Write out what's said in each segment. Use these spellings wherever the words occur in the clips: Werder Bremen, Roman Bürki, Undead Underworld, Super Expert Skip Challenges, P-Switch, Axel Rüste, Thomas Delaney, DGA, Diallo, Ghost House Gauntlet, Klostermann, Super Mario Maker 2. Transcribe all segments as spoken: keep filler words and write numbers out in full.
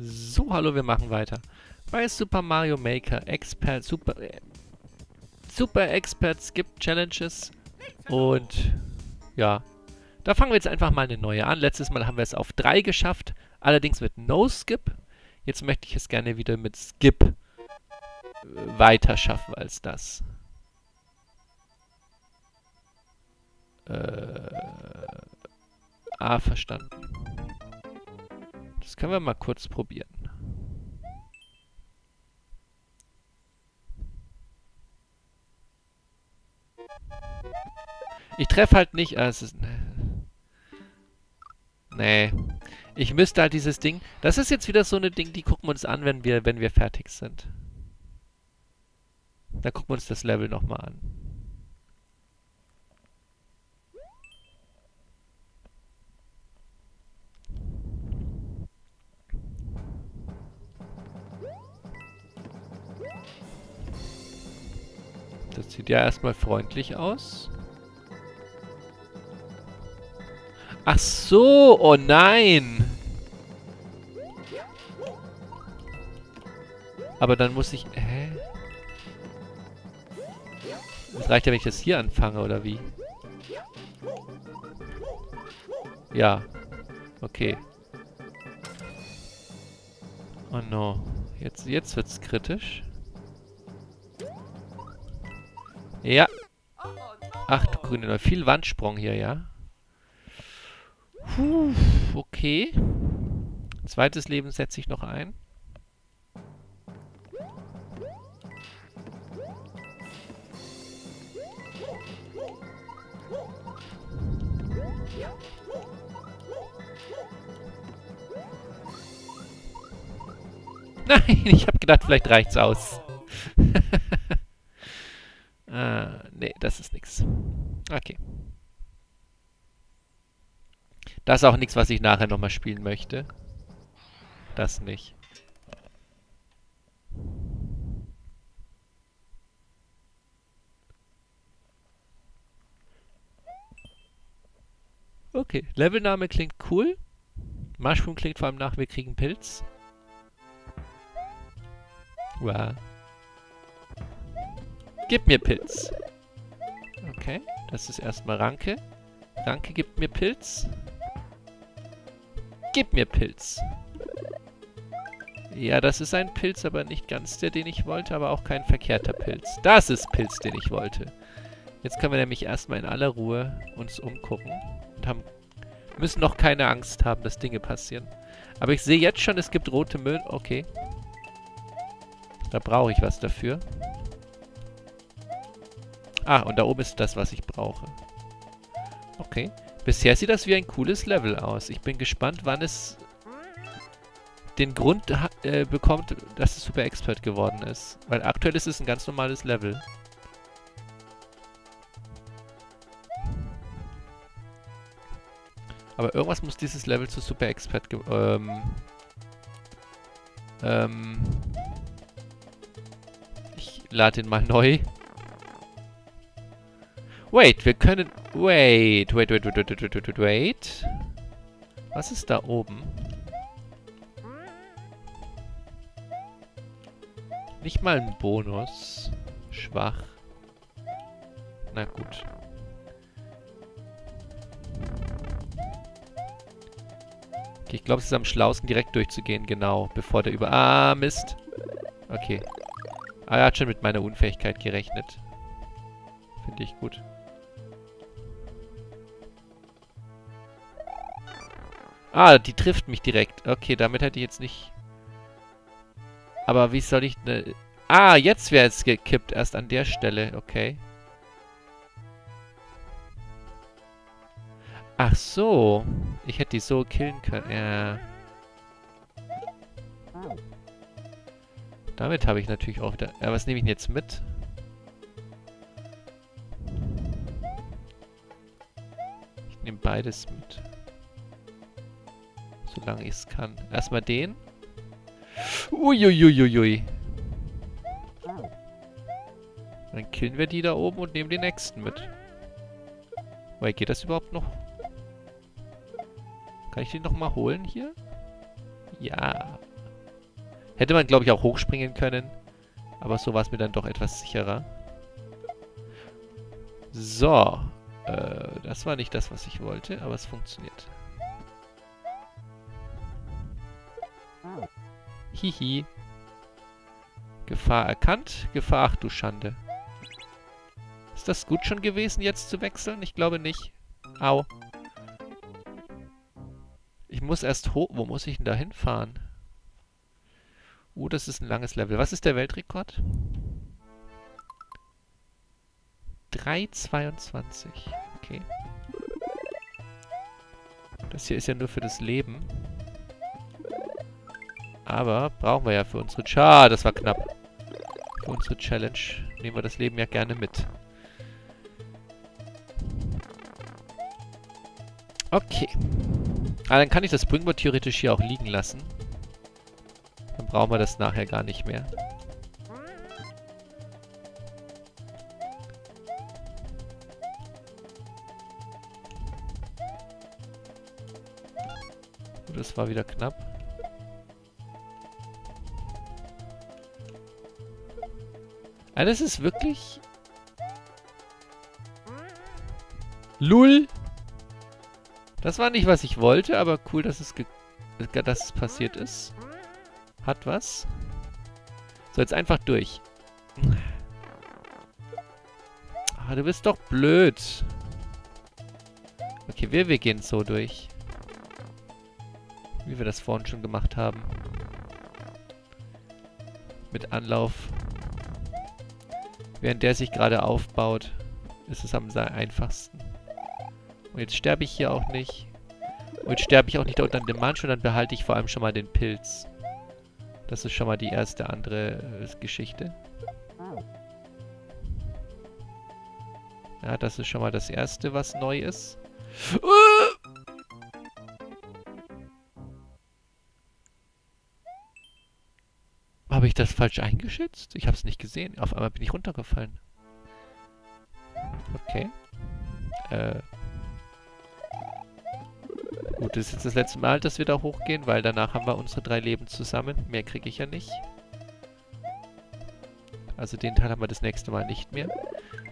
So, hallo, wir machen weiter. Bei Super Mario Maker Expert, Super, äh, Super Expert Skip Challenges. Und ja, da fangen wir jetzt einfach mal eine neue an. Letztes Mal haben wir es auf drei geschafft, allerdings mit No Skip. Jetzt möchte ich es gerne wieder mit Skip weiter schaffen als das. Äh, ah, verstanden. Das können wir mal kurz probieren. Ich treffe halt nicht. Ah, es ist, nee. Ich müsste halt dieses Ding. Das ist jetzt wieder so eine Ding, die gucken wir uns an, wenn wir, wenn wir fertig sind. Da gucken wir uns das Level nochmal an. Das sieht ja erstmal freundlich aus. Ach so, oh nein! Aber dann muss ich... Hä? Das reicht ja, wenn ich das hier anfange, oder wie? Ja. Okay. Oh no. Jetzt, jetzt wird's kritisch. Ja. Ach du grüne, viel Wandsprung hier, ja. Puh, okay. Zweites Leben setze ich noch ein. Nein, ich habe gedacht, vielleicht reicht's aus. Ah, nee, das ist nix. Okay. Das ist auch nichts, was ich nachher nochmal spielen möchte. Das nicht. Okay, Levelname klingt cool. Mushroom klingt vor allem nach, wir kriegen Pilz. Wow. Gib mir Pilz. Okay, das ist erstmal Ranke. Ranke gibt mir Pilz. Gib mir Pilz. Ja, das ist ein Pilz, aber nicht ganz der, den ich wollte, aber auch kein verkehrter Pilz. Das ist Pilz, den ich wollte. Jetzt können wir nämlich erstmal in aller Ruhe uns umgucken und haben, müssen noch keine Angst haben, dass Dinge passieren. Aber ich sehe jetzt schon, es gibt rote Möhren. Okay. Da brauche ich was dafür. Ah, und da oben ist das, was ich brauche. Okay. Bisher sieht das wie ein cooles Level aus. Ich bin gespannt, wann es den Grund äh, bekommt, dass es Super Expert geworden ist. Weil aktuell ist es ein ganz normales Level. Aber irgendwas muss dieses Level zu Super Expert ge- ähm... Ähm... Ich lade ihn mal neu. Wait, wir können... Wait, wait, wait, wait, wait, wait, wait, wait. Was ist da oben? Nicht mal ein Bonus. Schwach. Na gut. Okay, ich glaube, es ist am schlauesten, direkt durchzugehen, genau, bevor der über... Ah, Mist. Okay. Ah, er hat schon mit meiner Unfähigkeit gerechnet. Finde ich gut. Ah, die trifft mich direkt. Okay, damit hätte ich jetzt nicht... Aber wie soll ich... Ne... Ah, jetzt wäre es gekippt. Erst an der Stelle. Okay. Ach so. Ich hätte die so killen können. Ja. Damit habe ich natürlich auch... Da... Ja, was nehme ich denn jetzt mit? Ich nehme beides mit. Solange ich es kann. Erstmal den. Uiuiuiui. Dann killen wir die da oben und nehmen den nächsten mit. Wait, geht das überhaupt noch? Kann ich den nochmal holen hier? Ja. Hätte man, glaube ich, auch hochspringen können. Aber so war es mir dann doch etwas sicherer. So. Äh, das war nicht das, was ich wollte, aber es funktioniert. Hihi. Gefahr erkannt. Gefahr, ach du Schande. Ist das gut schon gewesen, jetzt zu wechseln? Ich glaube nicht. Au. Ich muss erst hoch. Wo muss ich denn da hinfahren? Oh, das ist ein langes Level. Was ist der Weltrekord? drei Komma zweiundzwanzig. Okay. Das hier ist ja nur für das Leben. Aber brauchen wir ja für unsere... Schade, das war knapp. Für unsere Challenge nehmen wir das Leben ja gerne mit. Okay. Ah, dann kann ich das Springboard theoretisch hier auch liegen lassen. Dann brauchen wir das nachher gar nicht mehr. Oh, das war wieder knapp. Ah, das ist wirklich... Lull! Das war nicht, was ich wollte, aber cool, dass es, dass es passiert ist. Hat was. So, jetzt einfach durch. Ah, du bist doch blöd. Okay, wir, wir gehen so durch. Wie wir das vorhin schon gemacht haben. Mit Anlauf. Während der sich gerade aufbaut, ist es am einfachsten. Und jetzt sterbe ich hier auch nicht. Und jetzt sterbe ich auch nicht da unter dem Mansch. Und dann behalte ich vor allem schon mal den Pilz. Das ist schon mal die erste andere äh, Geschichte. Ja, das ist schon mal das erste, was neu ist. Habe ich das falsch eingeschätzt? Ich habe es nicht gesehen. Auf einmal bin ich runtergefallen. Okay. Äh... Gut, das ist jetzt das letzte Mal, dass wir da hochgehen, weil danach haben wir unsere drei Leben zusammen. Mehr kriege ich ja nicht. Also den Teil haben wir das nächste Mal nicht mehr.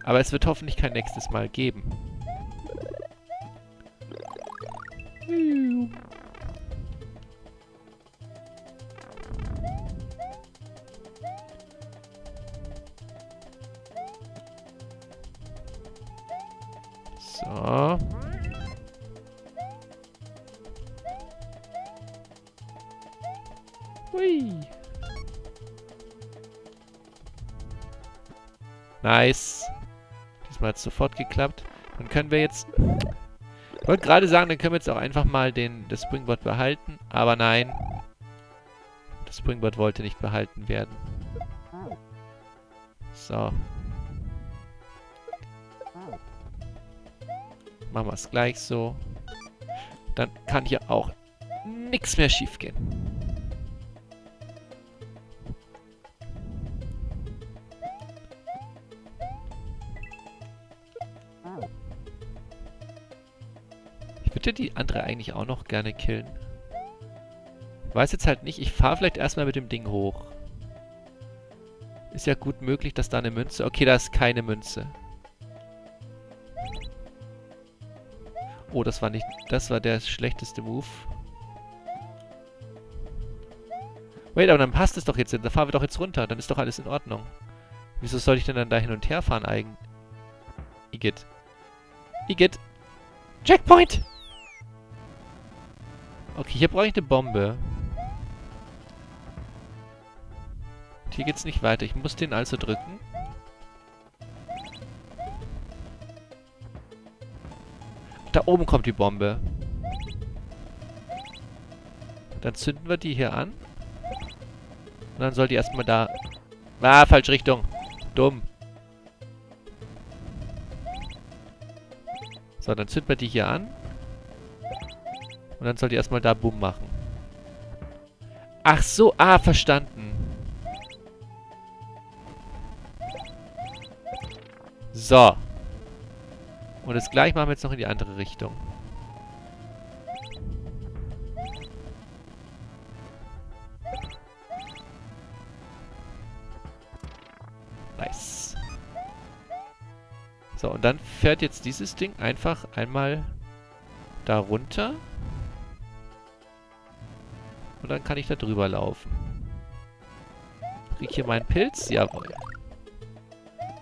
Aber es wird hoffentlich kein nächstes Mal geben. So. Nice. Diesmal hat es sofort geklappt. Dann können wir jetzt... Ich wollte gerade sagen, dann können wir jetzt auch einfach mal den, das Springboard behalten. Aber nein. Das Springboard wollte nicht behalten werden. So. Machen wir es gleich so. Dann kann hier auch nichts mehr schief gehen. Die andere eigentlich auch noch gerne killen. Weiß jetzt halt nicht. Ich fahre vielleicht erstmal mit dem Ding hoch. Ist ja gut möglich, dass da eine Münze... Okay, da ist keine Münze. Oh, das war nicht... Das war der schlechteste Move. Wait, aber dann passt es doch jetzt. Da fahren wir doch jetzt runter. Dann ist doch alles in Ordnung. Wieso soll ich denn dann da hin und her fahren eigentlich? Igitt. Igitt. Checkpoint! Okay, hier brauche ich eine Bombe. Und hier geht's nicht weiter. Ich muss den also drücken. Da oben kommt die Bombe. Dann zünden wir die hier an. Und dann soll die erstmal da... Ah, falsche Richtung. Dumm. So, dann zünden wir die hier an. Und dann soll die erstmal da Boom machen. Ach so, ah, verstanden. So. Und das gleiche machen wir jetzt noch in die andere Richtung. So, und dann fährt jetzt dieses Ding einfach einmal da runter. Und dann kann ich da drüber laufen. Krieg hier meinen Pilz? Jawohl.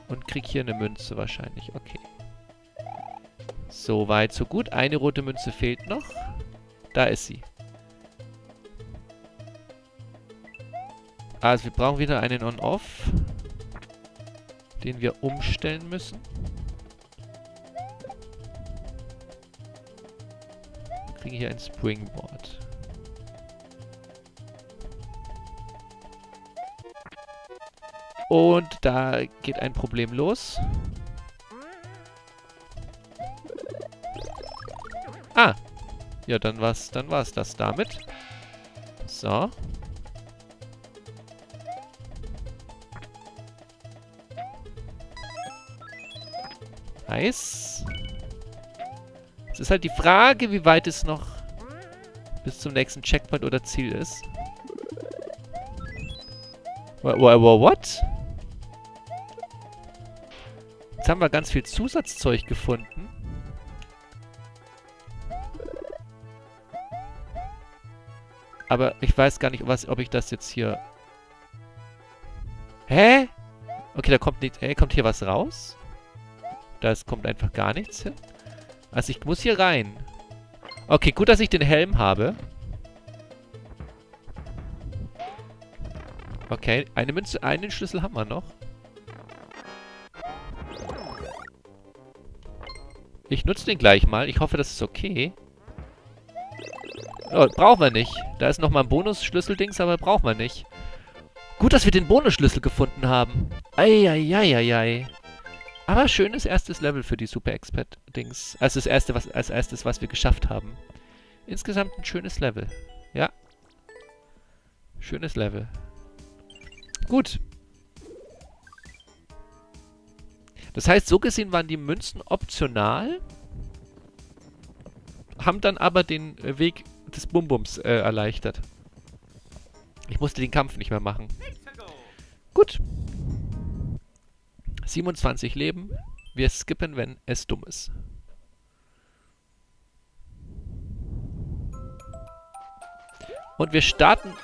Und krieg hier eine Münze wahrscheinlich. Okay. So weit, so gut. Eine rote Münze fehlt noch. Da ist sie. Also wir brauchen wieder einen On-Off, den wir umstellen müssen. Wir kriegen hier ein Springboard. Und da geht ein Problem los. Ah! Ja, dann war's, dann war's das damit. So. Nice. Es ist halt die Frage, wie weit es noch bis zum nächsten Checkpoint oder Ziel ist. What? What? Jetzt haben wir ganz viel Zusatzzeug gefunden. Aber ich weiß gar nicht, was, ob ich das jetzt hier... Hä? Okay, da kommt nicht, äh, kommt hier was raus? Da kommt einfach gar nichts hin. Also ich muss hier rein. Okay, gut, dass ich den Helm habe. Okay, eine Münze, einen Schlüssel haben wir noch. Ich nutze den gleich mal. Ich hoffe, das ist okay. Oh, brauchen wir nicht. Da ist nochmal ein Bonus-Schlüsseldings, aber brauchen wir nicht. Gut, dass wir den Bonusschlüssel gefunden haben. Eieieiei. Aber schönes erstes Level für die Super Expert-Dings. Also das erste, was, als erstes, was wir geschafft haben. Insgesamt ein schönes Level. Ja. Schönes Level. Gut. Das heißt, so gesehen waren die Münzen optional, haben dann aber den Weg des Bumbums äh, erleichtert. Ich musste den Kampf nicht mehr machen. Gut. siebenundzwanzig Leben. Wir skippen, wenn es dumm ist. Und wir starten...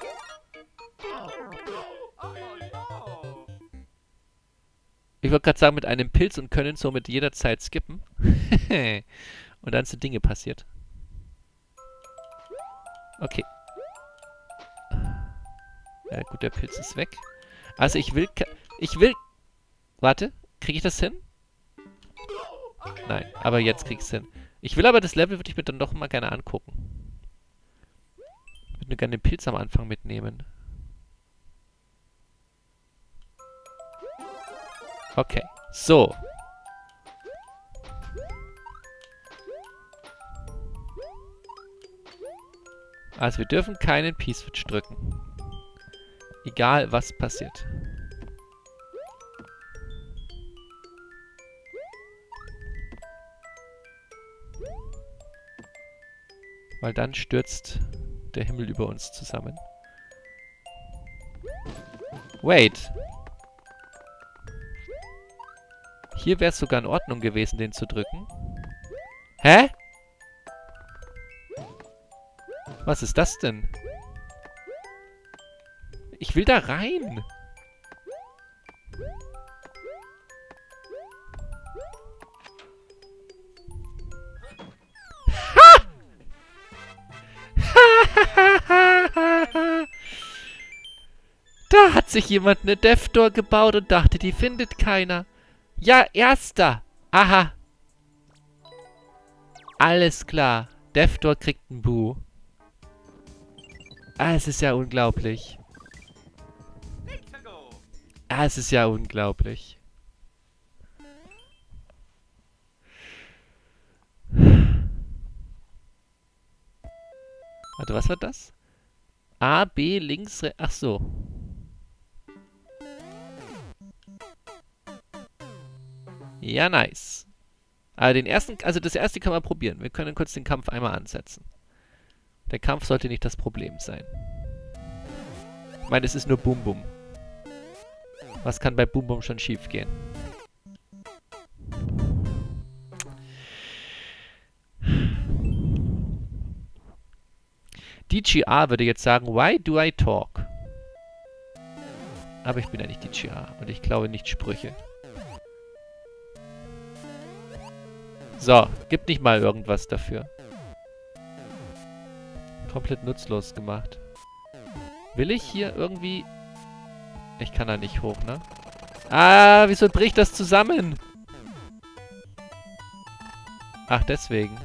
Ich wollte gerade sagen, mit einem Pilz und können somit jederzeit skippen. Und dann sind Dinge passiert. Okay. Ja gut, der Pilz ist weg. Also ich will... Ich will... Warte, kriege ich das hin? Nein, aber jetzt krieg ich es hin. Ich will aber das Level, würde ich mir dann doch mal gerne angucken. Ich würde nur gerne den Pilz am Anfang mitnehmen. Okay, so. Also wir dürfen keinen P-Switch drücken. Egal, was passiert. Weil dann stürzt der Himmel über uns zusammen. Wait. Hier wäre es sogar in Ordnung gewesen, den zu drücken. Hä? Was ist das denn? Ich will da rein. Ha! Da hat sich jemand eine Death-Door gebaut und dachte, die findet keiner. Ja, erster. Aha. Alles klar. Deathdoor kriegt ein Bu. Ah, es ist ja unglaublich. Ah, es ist ja unglaublich. Warte, was war das? A, B, links, rechts. Ach so. Ja, nice. Aber den ersten, also das erste kann man probieren. Wir können kurz den Kampf einmal ansetzen. Der Kampf sollte nicht das Problem sein. Ich meine, es ist nur Boom Boom. Was kann bei Boom Boom schon schief gehen? D G A würde jetzt sagen, why do I talk? Aber ich bin ja nicht D G A und ich glaube nicht Sprüche. So, gib nicht mal irgendwas dafür. Komplett nutzlos gemacht. Will ich hier irgendwie... Ich kann da nicht hoch, ne? Ah, wieso bricht das zusammen? Ach, deswegen.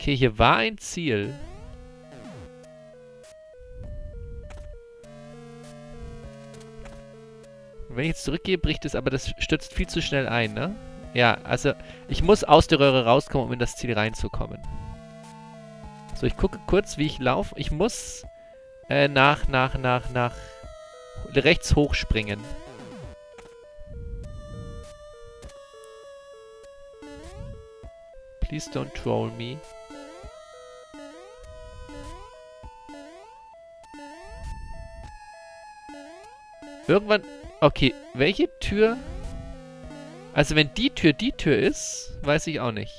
Okay, hier war ein Ziel. Wenn ich jetzt zurückgehe, bricht es, aber das stürzt viel zu schnell ein, ne? Ja, also ich muss aus der Röhre rauskommen, um in das Ziel reinzukommen. So, ich gucke kurz, wie ich laufe. Ich muss äh, nach, nach, nach, nach rechts hochspringen. Please don't troll me. Irgendwann... Okay, welche Tür... Also wenn die Tür die Tür ist, weiß ich auch nicht.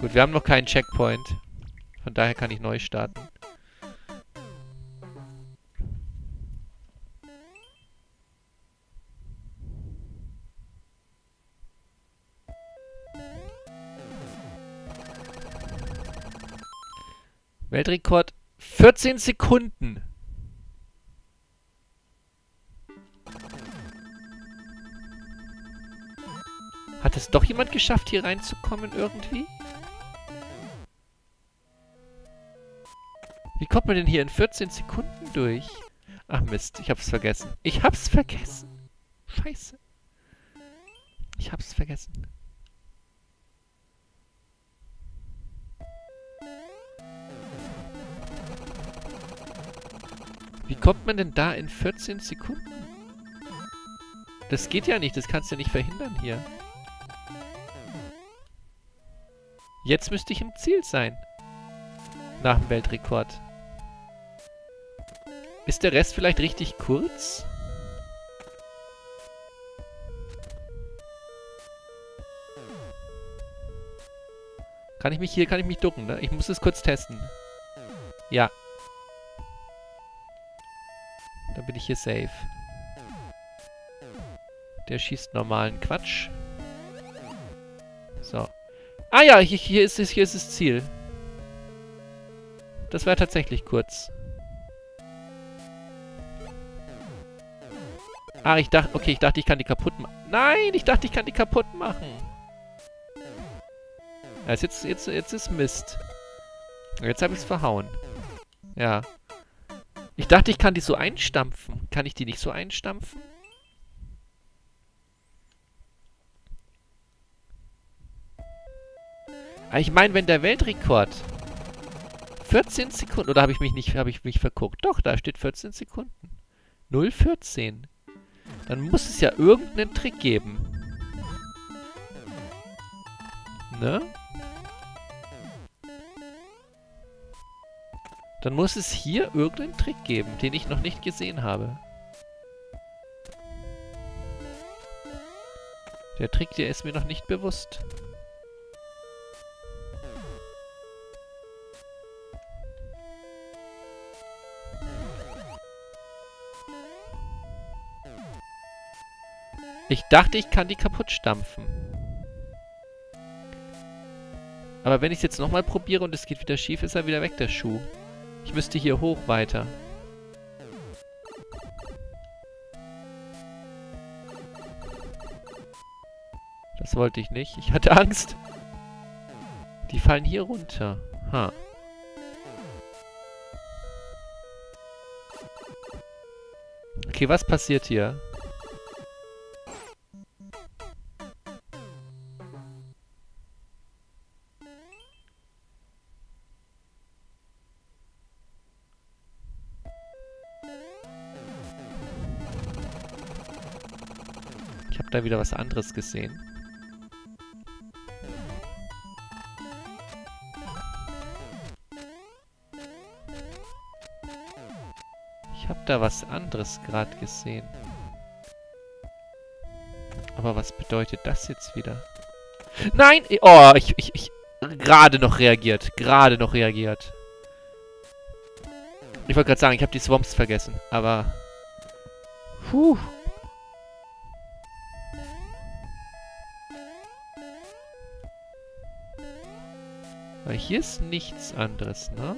Gut, wir haben noch keinen Checkpoint. Von daher kann ich neu starten. Weltrekord vierzehn Sekunden. Hat es doch jemand geschafft, hier reinzukommen irgendwie? Wie kommt man denn hier in vierzehn Sekunden durch? Ach Mist, ich hab's vergessen. Ich hab's vergessen. Scheiße. Ich hab's vergessen. Wie kommt man denn da in vierzehn Sekunden? Das geht ja nicht, das kannst du ja nicht verhindern hier. Jetzt müsste ich im Ziel sein. Nach dem Weltrekord. Ist der Rest vielleicht richtig kurz? Kann ich mich hier, kann ich mich ducken, ne? Ich muss es kurz testen. Ja. Dann bin ich hier safe. Der schießt normalen Quatsch. So. Ah ja, hier, hier ist es, hier ist das Ziel. Das war tatsächlich kurz. Ah, ich dachte, okay, ich dachte, ich kann die kaputt machen. Nein, ich dachte, ich kann die kaputt machen. Also jetzt, jetzt, jetzt ist Mist. Jetzt habe ich es verhauen. Ja. Ich dachte, ich kann die so einstampfen. Kann ich die nicht so einstampfen? Aber ich meine, wenn der Weltrekord vierzehn Sekunden... Oder habe ich mich nicht... Habe ich mich verguckt? Doch, da steht vierzehn Sekunden. null Komma vierzehn. Dann muss es ja irgendeinen Trick geben. Ne? Dann muss es hier irgendeinen Trick geben, den ich noch nicht gesehen habe. Der Trick, der ist mir noch nicht bewusst. Ich dachte, ich kann die kaputt stampfen. Aber wenn ich es jetzt nochmal probiere und es geht wieder schief, ist er wieder weg, der Schuh. Ich müsste hier hoch weiter. Das wollte ich nicht. Ich hatte Angst. Die fallen hier runter. Ha. Okay, was passiert hier? Ich habe da wieder was anderes gesehen. Ich habe da was anderes gerade gesehen. Aber was bedeutet das jetzt wieder? Nein! Oh, ich... ich, ich gerade noch reagiert. Gerade noch reagiert. Ich wollte gerade sagen, ich habe die Swamps vergessen. Aber... Puh. Weil hier ist nichts anderes, ne?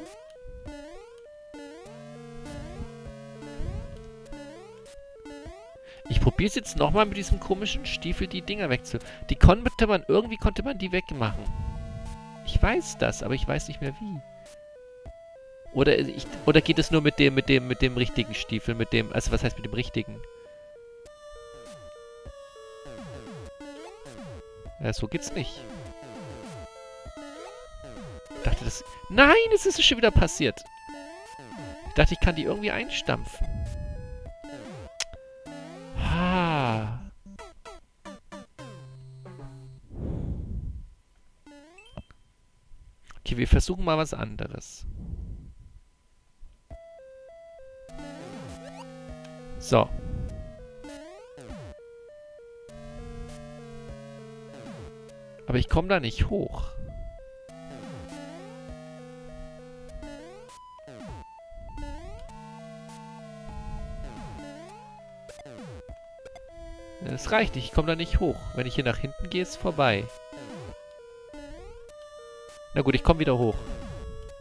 Ich probiere es jetzt nochmal mit diesem komischen Stiefel, die Dinger wegzu... Die konnte man... Irgendwie konnte man die wegmachen. Ich weiß das, aber ich weiß nicht mehr wie. Oder, ich, oder geht es nur mit dem, mit dem, mit dem richtigen Stiefel, mit dem... Also, was heißt mit dem richtigen? Ja, so geht's nicht. Ich dachte, das... Nein, es ist schon wieder passiert. Ich dachte, ich kann die irgendwie einstampfen. Ah. Okay, wir versuchen mal was anderes. So. Aber ich komme da nicht hoch. Das reicht nicht, ich komme da nicht hoch. Wenn ich hier nach hinten gehe, ist vorbei. Na gut, ich komme wieder hoch.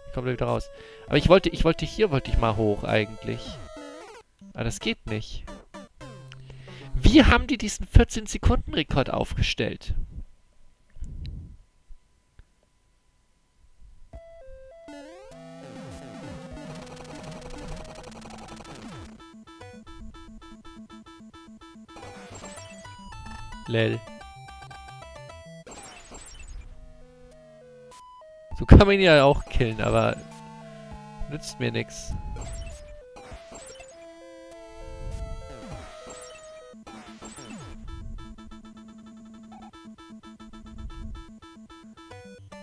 Ich komme wieder raus. Aber ich wollte, ich wollte hier, wollte ich mal hoch eigentlich. Aber das geht nicht. Wie haben die diesen vierzehn-Sekunden-Rekord aufgestellt? Lel. So kann man ihn ja auch killen, aber nützt mir nichts.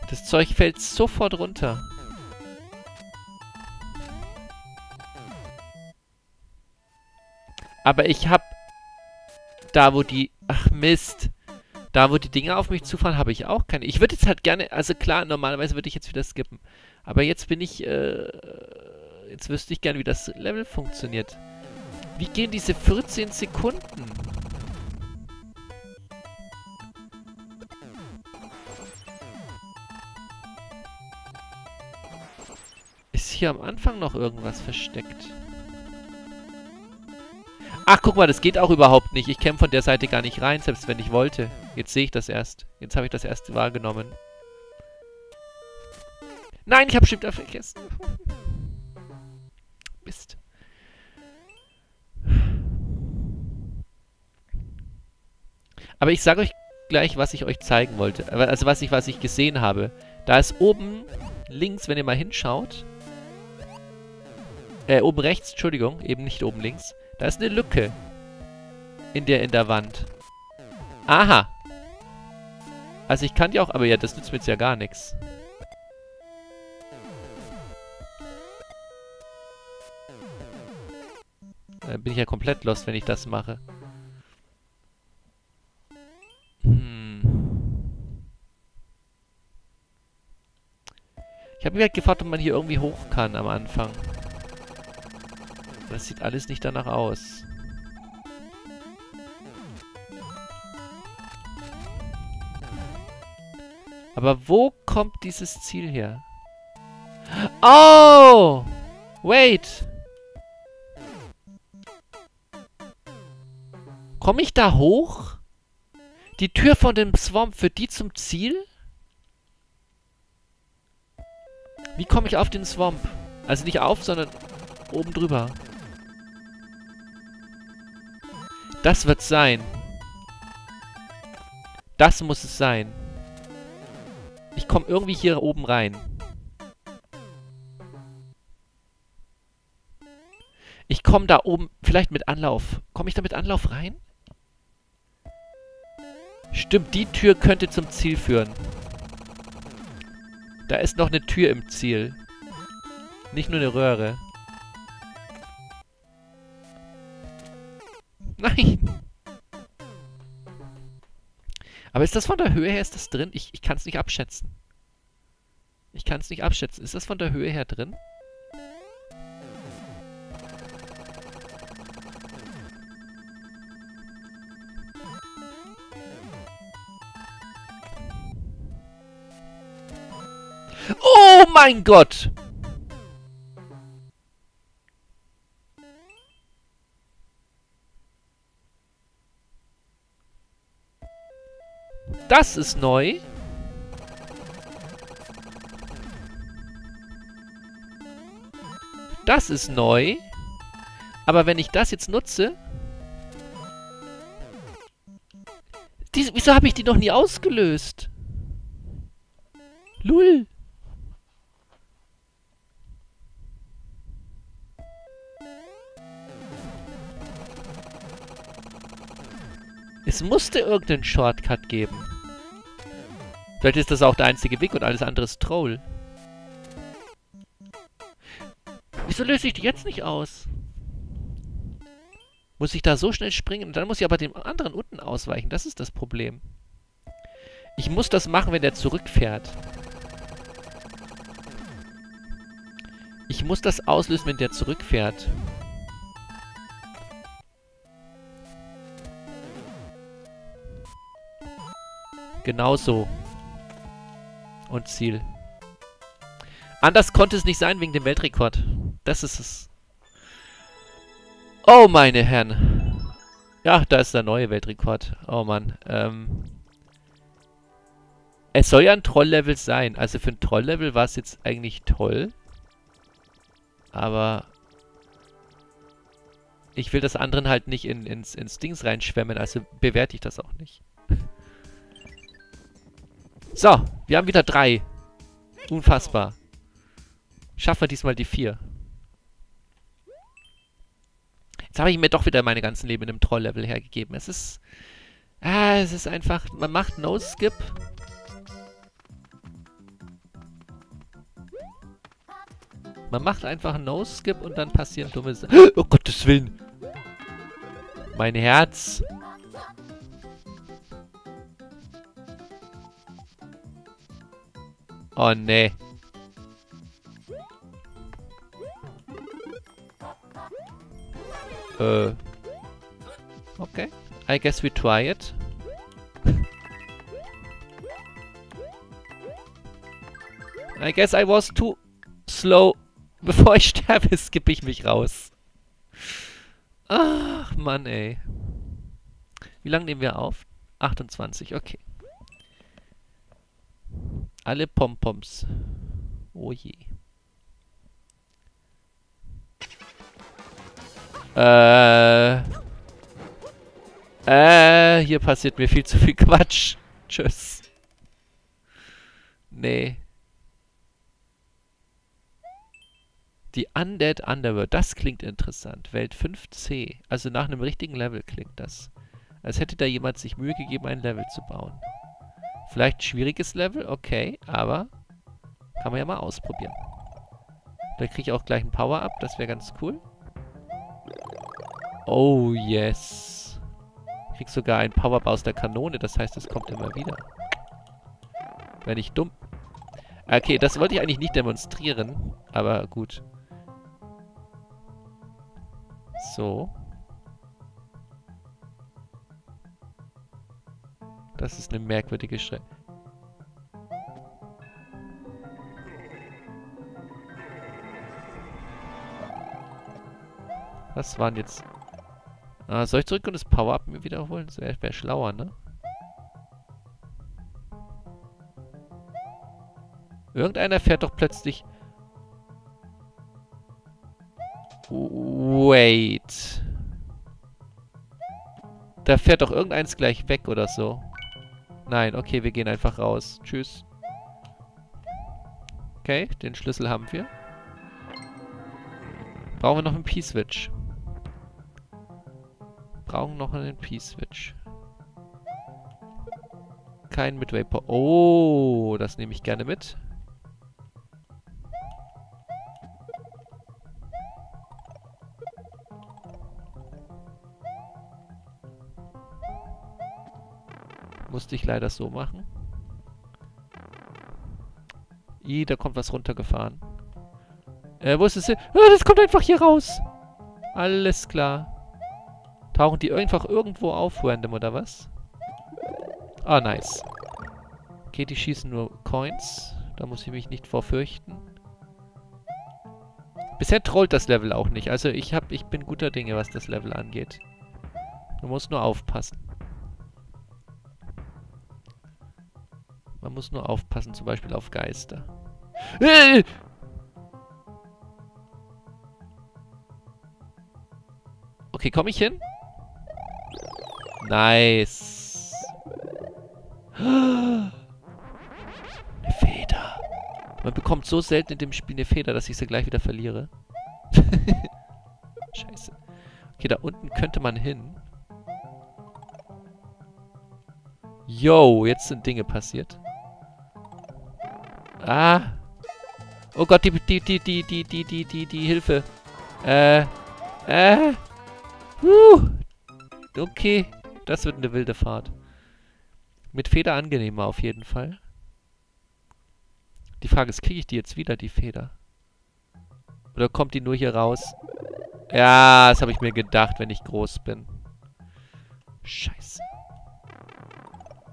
Das Zeug fällt sofort runter. Aber ich hab... Da, wo die... Ach, Mist. Da, wo die Dinger auf mich zufahren, habe ich auch keine... Ich würde jetzt halt gerne... Also klar, normalerweise würde ich jetzt wieder skippen. Aber jetzt bin ich... Äh, jetzt wüsste ich gerne, wie das Level funktioniert. Wie gehen diese vierzehn Sekunden? Ist hier am Anfang noch irgendwas versteckt? Ach, guck mal, das geht auch überhaupt nicht. Ich käme von der Seite gar nicht rein, selbst wenn ich wollte. Jetzt sehe ich das erst. Jetzt habe ich das erst wahrgenommen. Nein, ich habe bestimmt da vergessen. Mist. Aber ich sage euch gleich, was ich euch zeigen wollte. Also, was ich, was ich gesehen habe. Da ist oben links, wenn ihr mal hinschaut... Äh, oben rechts, Entschuldigung. Eben nicht oben links. Da ist eine Lücke in der, in der Wand. Aha. Also ich kann die auch... Aber ja, das nützt mir jetzt ja gar nichts. Da bin ich ja komplett lost, wenn ich das mache. Hm. Ich habe mich halt gefragt, ob man hier irgendwie hoch kann am Anfang. Das sieht alles nicht danach aus. Aber wo kommt dieses Ziel her? Oh! Wait! Komme ich da hoch? Die Tür von dem Swamp, führt die zum Ziel? Wie komme ich auf den Swamp? Also nicht auf, sondern oben drüber. Das wird's sein. Das muss es sein. Ich komme irgendwie hier oben rein. Ich komme da oben, vielleicht mit Anlauf. Komme ich da mit Anlauf rein? Stimmt, die Tür könnte zum Ziel führen. Da ist noch eine Tür im Ziel. Nicht nur eine Röhre. Nein! Aber ist das von der Höhe her, ist das drin? Ich, ich kann es nicht abschätzen. Ich kann es nicht abschätzen. Ist das von der Höhe her drin? Oh mein Gott! Das ist neu. Das ist neu. Aber wenn ich das jetzt nutze... Die, wieso habe ich die noch nie ausgelöst? Lul. Es musste irgendeinen Shortcut geben. Vielleicht ist das auch der einzige Weg und alles andere ist Troll. Wieso löse ich die jetzt nicht aus? Muss ich da so schnell springen? Und dann muss ich aber dem anderen unten ausweichen. Das ist das Problem. Ich muss das machen, wenn der zurückfährt. Ich muss das auslösen, wenn der zurückfährt. Genau so. Und Ziel. Anders konnte es nicht sein wegen dem Weltrekord. Das ist es. Oh, meine Herren. Ja, da ist der neue Weltrekord. Oh, Mann. Ähm. Es soll ja ein Troll-Level sein. Also für ein Troll-Level war es jetzt eigentlich toll. Aber ich will das anderen halt nicht in, ins, ins Dings reinschwemmen. Also bewerte ich das auch nicht. So, wir haben wieder drei. Unfassbar. Schaffen wir diesmal die vier. Jetzt habe ich mir doch wieder meine ganzen Leben in einem Troll-Level hergegeben. Es ist... Ah, es ist einfach... Man macht No-Skip. Man macht einfach No-Skip und dann passieren dumme Sachen. Oh, Gottes Willen. Mein Herz... Oh, nee. Äh. Okay. I guess we try it. I guess I was too slow. Bevor ich sterbe, skippe ich mich raus. Ach, Mann, ey. Wie lange nehmen wir auf? achtundzwanzig, okay. Alle Pompoms. Oh je. Äh. Äh, hier passiert mir viel zu viel Quatsch. Tschüss. Nee. Die Undead Underworld. Das klingt interessant. Welt fünf c. Also nach einem richtigen Level klingt das. Als hätte da jemand sich Mühe gegeben, ein Level zu bauen. Vielleicht schwieriges Level, okay, aber kann man ja mal ausprobieren. Da kriege ich auch gleich ein Power-Up, das wäre ganz cool. Oh, yes. Ich krieg sogar ein Power-Up aus der Kanone, das heißt, es kommt immer wieder. Wäre nicht dumm. Okay, das wollte ich eigentlich nicht demonstrieren, aber gut. So. Das ist eine merkwürdige Strecke. Was waren jetzt? Ah, soll ich zurück und das Power-Up mir wiederholen? Das wäre wär schlauer, ne? Irgendeiner fährt doch plötzlich... Wait. Da fährt doch irgendeins gleich weg oder so. Nein, okay, wir gehen einfach raus. Tschüss. Okay, den Schlüssel haben wir. Brauchen wir noch einen P-Switch. Brauchen noch einen P-Switch. keinen mit Vapor. Oh, das nehme ich gerne mit. Musste ich leider so machen. Ih, da kommt was runtergefahren. Äh, wo ist es hin? Ah, das kommt einfach hier raus. Alles klar. Tauchen die einfach irgendwo auf, random, oder was? Ah, nice. Okay, die schießen nur Coins. Da muss ich mich nicht vor fürchten. Bisher trollt das Level auch nicht. Also ich, hab, ich bin guter Dinge, was das Level angeht. Man muss nur aufpassen. Man muss nur aufpassen, zum Beispiel auf Geister. Äh! Okay, komme ich hin? Nice. Eine Feder. Man bekommt so selten in dem Spiel eine Feder, dass ich sie gleich wieder verliere. Scheiße. Okay, da unten könnte man hin. Yo, jetzt sind Dinge passiert. Ah. Oh Gott, die, die, die, die, die, die, die, die, die Hilfe. Äh, äh. Uh, okay, das wird eine wilde Fahrt. Mit Feder angenehmer auf jeden Fall. Die Frage ist, kriege ich die jetzt wieder, die Feder? Oder kommt die nur hier raus? Ja, das habe ich mir gedacht, wenn ich groß bin. Scheiße.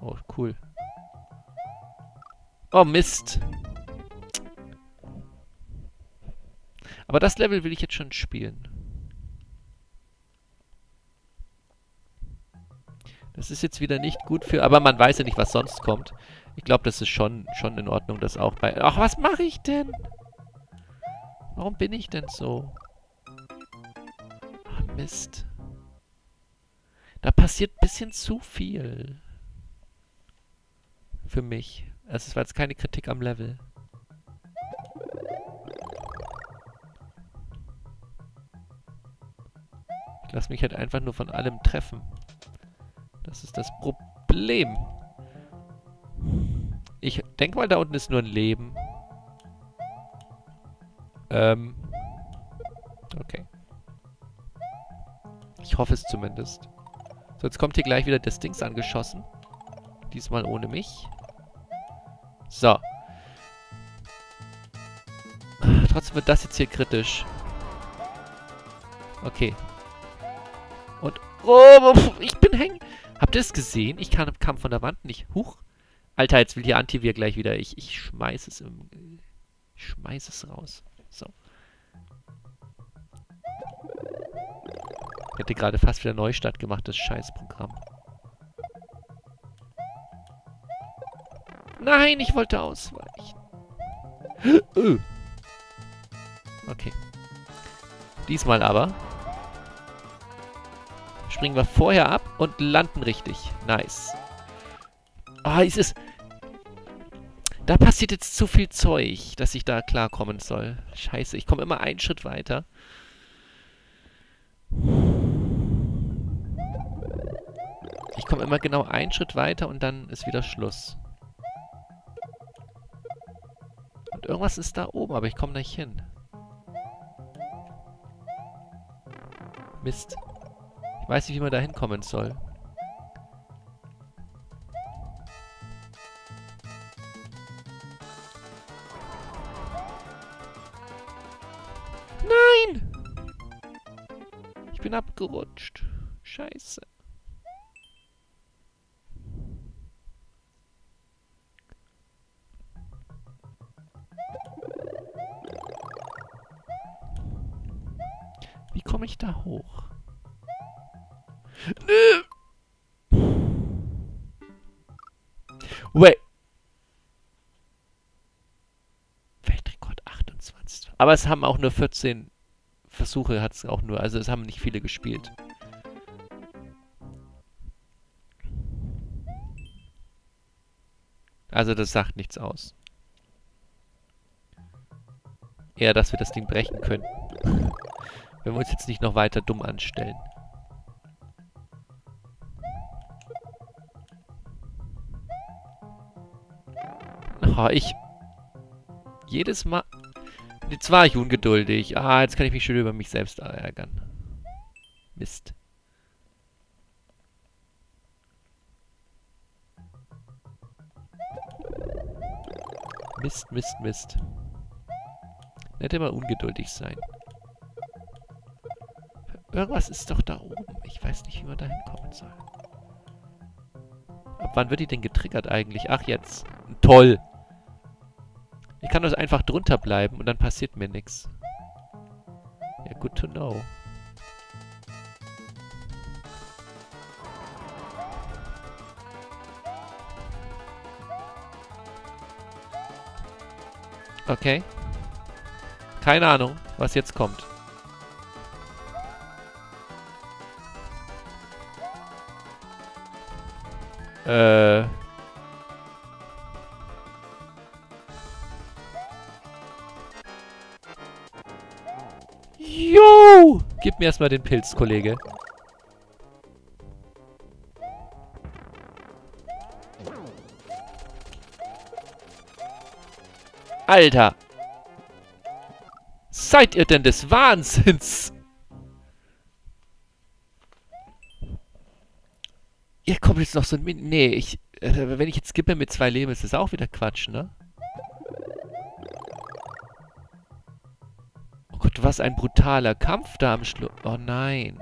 Oh, cool. Oh, Mist. Aber das Level will ich jetzt schon spielen. Das ist jetzt wieder nicht gut für... Aber man weiß ja nicht, was sonst kommt. Ich glaube, das ist schon, schon in Ordnung, das auch bei... Ach, was mache ich denn? Warum bin ich denn so? Ach, Mist. Da passiert ein bisschen zu viel. Für mich. Es war jetzt keine Kritik am Level. Ich lasse mich halt einfach nur von allem treffen. Das ist das Problem. Ich denke mal, da unten ist nur ein Leben. Ähm. Okay. Ich hoffe es zumindest. So, jetzt kommt hier gleich wieder das Dings angeschossen. Diesmal ohne mich. So. Trotzdem wird das jetzt hier kritisch. Okay. Und... Oh, ich bin hängen. Habt ihr es gesehen? Ich kann, kam von der Wand nicht. Huch. Alter, jetzt will hier Antivir gleich wieder. Ich, ich schmeiß es im... Ich schmeiß es raus. So. Ich hätte gerade fast wieder Neustart gemacht, das Scheißprogramm. Nein, ich wollte ausweichen. Okay. Diesmal aber... Springen wir vorher ab und landen richtig. Nice. Ah, ist es... Da passiert jetzt zu viel Zeug, dass ich da klarkommen soll. Scheiße, ich komme immer einen Schritt weiter. Ich komme immer genau einen Schritt weiter und dann ist wieder Schluss. Und irgendwas ist da oben, aber ich komme nicht hin. Mist. Ich weiß nicht, wie man da hinkommen soll. Nein! Ich bin abgerutscht. Scheiße. Wie komme ich da hoch? Nö. Wait. Weltrekord achtundzwanzig. Aber es haben auch nur vierzehn Versuche, hat es auch nur. Also es haben nicht viele gespielt. Also das sagt nichts aus. Eher, dass wir das Ding brechen können. Wenn wir uns jetzt nicht noch weiter dumm anstellen. Haha, ich. Jedes Mal. Jetzt war ich ungeduldig. Ah, jetzt kann ich mich schön über mich selbst ärgern. Mist. Mist, Mist, Mist. Nicht immer ungeduldig sein. Irgendwas ist doch da oben. Ich weiß nicht, wie man da hinkommen soll. Ab wann wird die denn getriggert eigentlich? Ach, jetzt. Toll. Ich kann also einfach drunter bleiben und dann passiert mir nichts. Ja, good to know. Okay. Keine Ahnung, was jetzt kommt. Äh... Jo! Gib mir erstmal den Pilz, Kollege. Alter! Seid ihr denn des Wahnsinns? Ihr kommt jetzt noch so ein Min... Nee, ich... Äh, wenn ich jetzt skippe mit zwei Leben, ist das auch wieder Quatsch, ne? Oh Gott, was ein brutaler Kampf da am Schluss. Oh nein.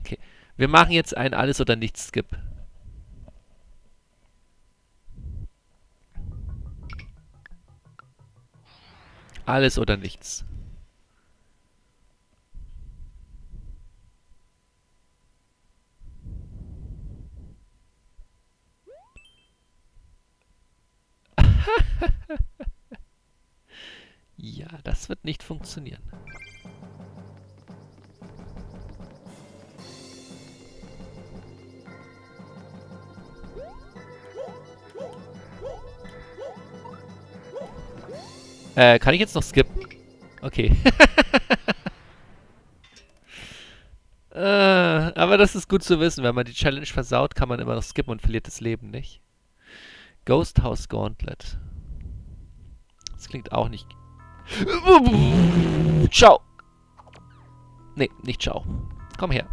Okay. Wir machen jetzt ein Alles-oder-nichts-Skip. Alles oder nichts. Ja, das wird nicht funktionieren. Äh, kann ich jetzt noch skippen? Okay. äh, aber das ist gut zu wissen. Wenn man die Challenge versaut, kann man immer noch skippen und verliert das Leben, nicht? Ghost House Gauntlet. Das klingt auch nicht... Ciao! Nee, nicht ciao. Komm her.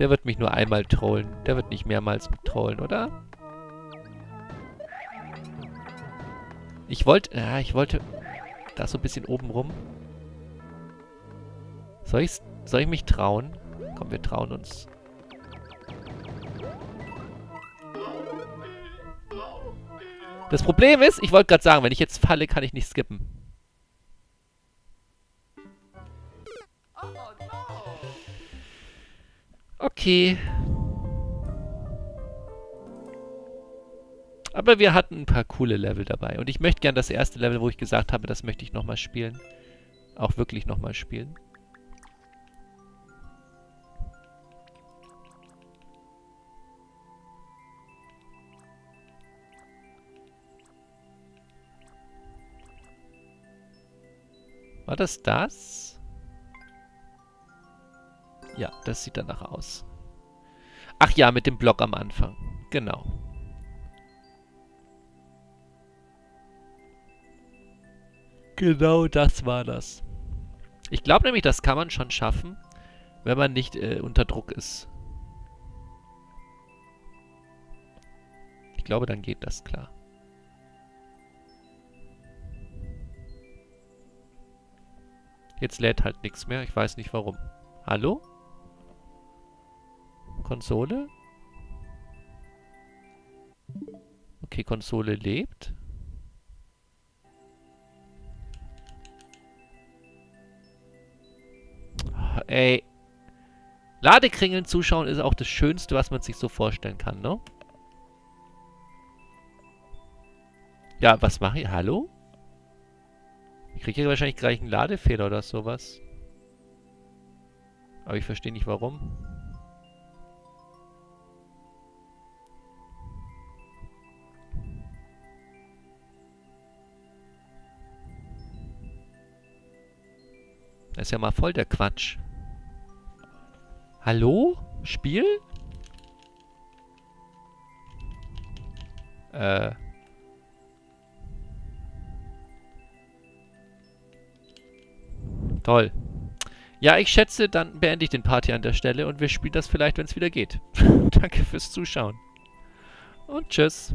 Der wird mich nur einmal trollen. Der wird nicht mehrmals trollen, oder? Ich wollte... Ja, ich wollte... Da so ein bisschen oben rum. Soll ich, soll ich mich trauen? Komm, wir trauen uns. Das Problem ist, ich wollte gerade sagen, wenn ich jetzt falle, kann ich nicht skippen. Okay. Aber wir hatten ein paar coole Level dabei. Und ich möchte gern das erste Level, wo ich gesagt habe, das möchte ich nochmal spielen. Auch wirklich nochmal spielen. War das das? Ja, das sieht danach aus. Ach ja, mit dem Block am Anfang. Genau. Genau das war das. Ich glaube nämlich, das kann man schon schaffen, wenn man nicht äh, unter Druck ist. Ich glaube, dann geht das klar. Jetzt lädt halt nichts mehr. Ich weiß nicht warum. Hallo? Konsole? Okay, Konsole lebt. Ey. Ladekringeln zuschauen ist auch das Schönste, was man sich so vorstellen kann, ne? Ja, was mache ich? Hallo? Ich kriege hier wahrscheinlich gleich einen Ladefehler oder sowas. Aber ich verstehe nicht, warum. Das ist ja mal voll der Quatsch. Hallo? Spiel? Äh. Toll. Ja, ich schätze, dann beende ich den Part hier an der Stelle und wir spielen das vielleicht, wenn es wieder geht. Danke fürs Zuschauen. Und tschüss.